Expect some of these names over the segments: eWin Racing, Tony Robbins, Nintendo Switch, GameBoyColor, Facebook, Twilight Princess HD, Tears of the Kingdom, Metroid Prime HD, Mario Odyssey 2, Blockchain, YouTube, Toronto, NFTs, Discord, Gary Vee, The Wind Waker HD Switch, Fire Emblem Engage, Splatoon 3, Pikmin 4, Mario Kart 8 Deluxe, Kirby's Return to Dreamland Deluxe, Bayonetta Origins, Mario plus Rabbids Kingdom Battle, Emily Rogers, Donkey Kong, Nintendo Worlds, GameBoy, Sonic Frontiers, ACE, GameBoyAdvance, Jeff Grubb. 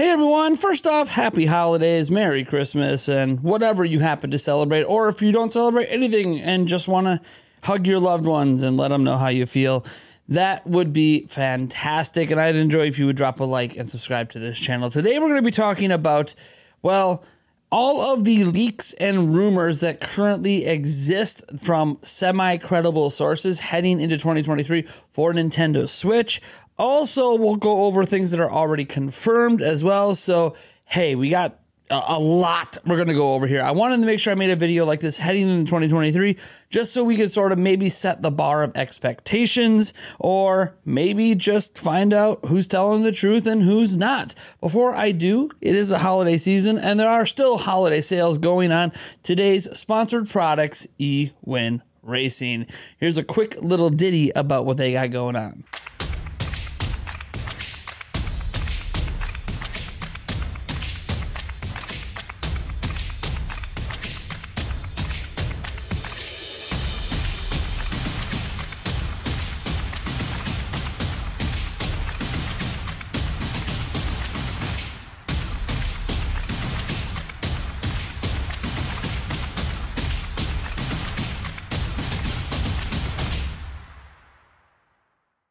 Hey everyone, first off, happy holidays, Merry Christmas, and whatever you happen to celebrate, or if you don't celebrate anything and just want to hug your loved ones and let them know how you feel, that would be fantastic, and I'd enjoy if you would drop a like and subscribe to this channel. Today we're going to be talking about, well, all of the leaks and rumors that currently exist from semi-credible sources heading into 2023 for Nintendo Switch. Also, we'll go over things that are already confirmed as well. So, hey, we got a lot we're going to go over here. I wanted to make sure I made a video like this heading into 2023, just so we could sort of maybe set the bar of expectations, or maybe just find out who's telling the truth and who's not. Before I do, it is the holiday season, and there are still holiday sales going on. Today's sponsored products, eWin Racing. Here's a quick little ditty about what they got going on.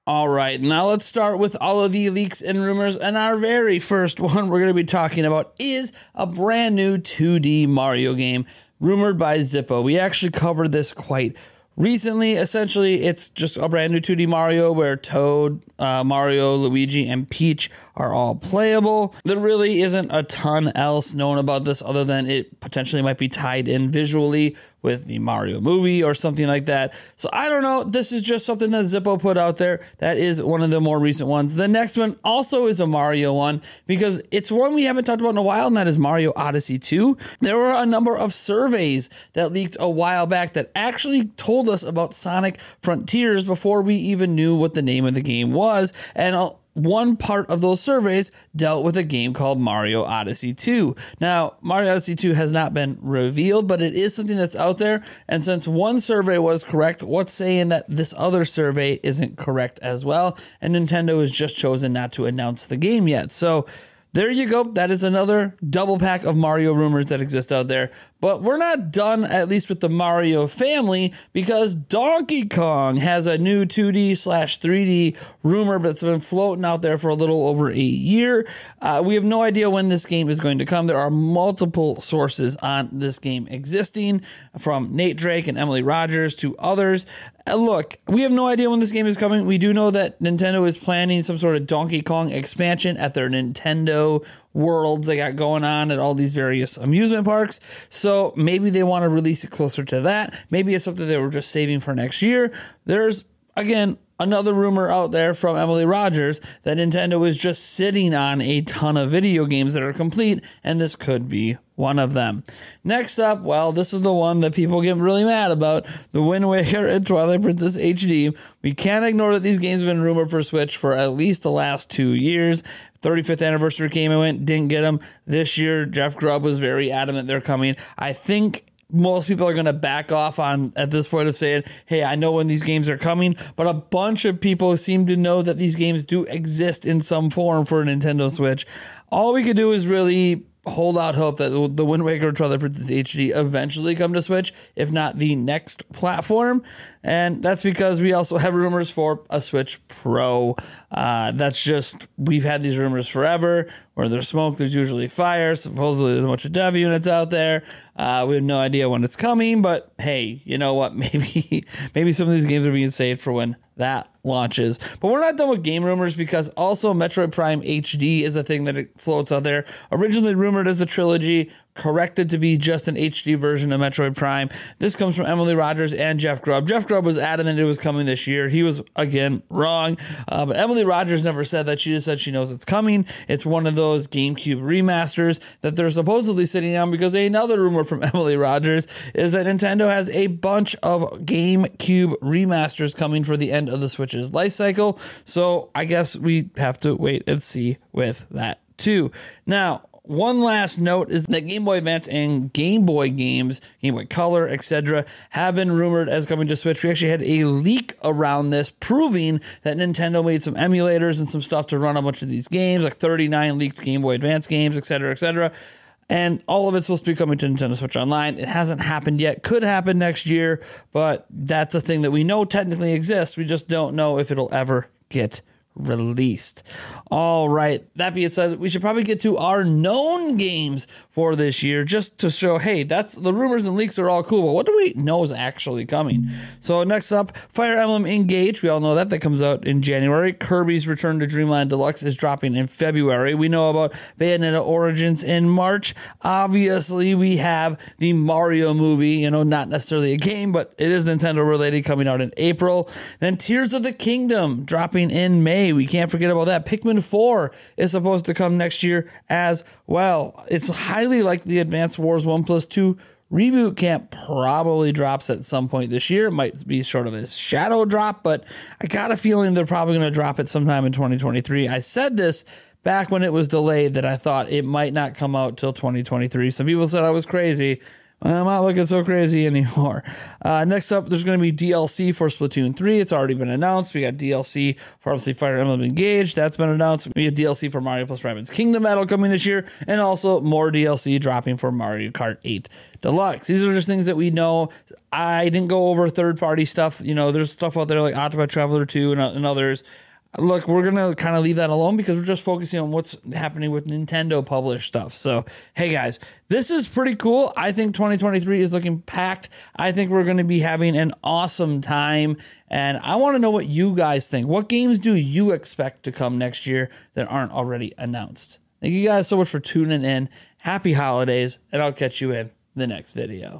All right, now let's start with all of the leaks and rumors, and our very first one we're going to be talking about is a brand new 2D Mario game rumored by Zippo. We actually covered this quite recently. Essentially, it's just a brand new 2D Mario where Toad, Mario, Luigi, and Peach are all playable. There really isn't a ton else known about this other than it potentially might be tied in visually with the Mario movie or something like that. So I don't know. This is just something that Zippo put out there. That is one of the more recent ones. The next one also is a Mario one, because it's one we haven't talked about in a while, and that is Mario Odyssey 2. There were a number of surveys that leaked a while back that actually told us about Sonic Frontiers before we even knew what the name of the game was. And one part of those surveys dealt with a game called Mario Odyssey 2. Now, Mario Odyssey 2 has not been revealed, but it is something that's out there. And since one survey was correct, what's saying that this other survey isn't correct as well? And Nintendo has just chosen not to announce the game yet. So there you go. That is another double pack of Mario rumors that exist out there. But we're not done, at least with the Mario family, because Donkey Kong has a new 2D/3D rumor that's been floating out there for a little over a year. We have no idea when this game is going to come. There are multiple sources on this game existing, from Nate Drake and Emily Rogers to others. Look, we have no idea when this game is coming. We do know that Nintendo is planning some sort of Donkey Kong expansion at their Nintendo Worlds they got going on at all these various amusement parks. So maybe they want to release it closer to that. Maybe it's something they were just saving for next year. There's, again, another rumor out there from Emily Rogers that Nintendo is just sitting on a ton of video games that are complete, and this could be one of them. Next up, well, this is the one that people get really mad about, the Wind Waker and Twilight Princess HD. We can't ignore that these games have been rumored for Switch for at least the last 2 years. 35th anniversary came and went, didn't get them. This year, Jeff Grubb was very adamant they're coming. I think most people are going to back off on at this point of saying, hey, I know when these games are coming, but a bunch of people seem to know that these games do exist in some form for a Nintendo Switch. All we could do is really hold out hope that the Wind Waker and Twilight Princess HD eventually come to Switch, if not the next platform. And that's because we also have rumors for a Switch Pro. That's just, we've had these rumors forever. Where there's smoke, there's usually fire. Supposedly there's a bunch of dev units out there. We have no idea when it's coming, but hey, you know what? Maybe some of these games are being saved for when that launches. But we're not done with game rumors, because also Metroid Prime HD is a thing that it floats out there. Originally rumored as a trilogy, corrected to be just an HD version of Metroid Prime. This comes from Emily Rogers and Jeff Grubb. Jeff Grubb was adamant it was coming this year. He was, again, wrong. But Emily Rogers never said that. She just said she knows it's coming. It's one of those GameCube remasters that they're supposedly sitting on, because another rumor from Emily Rogers is that Nintendo has a bunch of GameCube remasters coming for the end of the Switch's life cycle. So I guess we have to wait and see with that too. Now, One last note is that Game Boy Advance and Game Boy games, Game Boy Color, etc., have been rumored as coming to Switch. We actually had a leak around this proving that Nintendo made some emulators and some stuff to run a bunch of these games, like 39 leaked Game Boy Advance games, etc., etc. And all of it's supposed to be coming to Nintendo Switch Online. It hasn't happened yet. Could happen next year, but that's a thing that we know technically exists. We just don't know if it'll ever get released. All right. That being said, we should probably get to our known games for this year just to show, hey, that's the rumors and leaks are all cool, but what do we know is actually coming? So next up, Fire Emblem Engage. We all know that. That comes out in January. Kirby's Return to Dreamland Deluxe is dropping in February. We know about Bayonetta Origins in March. Obviously, we have the Mario movie, you know, not necessarily a game, but it is Nintendo related, coming out in April. Then Tears of the Kingdom dropping in May. We can't forget about that. Pikmin 4 is supposed to come next year as well. It's highly likely the Advanced Wars 1 plus 2 reboot camp probably drops at some point this year. It might be sort of a shadow drop, but I got a feeling they're probably going to drop it sometime in 2023. I said this back when it was delayed that I thought it might not come out till 2023. Some people said I was crazy. I'm not looking so crazy anymore. Next up, there's going to be DLC for Splatoon 3. It's already been announced. We got DLC for, obviously, Fire Emblem Engage. That's been announced. We have DLC for Mario plus Rabbids Kingdom Battle coming this year, and also more DLC dropping for Mario Kart 8 Deluxe. These are just things that we know. I didn't go over third-party stuff. You know, there's stuff out there like Octopath Traveler 2 and others. Look, we're going to kind of leave that alone because we're just focusing on what's happening with Nintendo published stuff. So, hey, guys, this is pretty cool. I think 2023 is looking packed. I think we're going to be having an awesome time. And I want to know what you guys think. What games do you expect to come next year that aren't already announced? Thank you guys so much for tuning in. Happy holidays, and I'll catch you in the next video.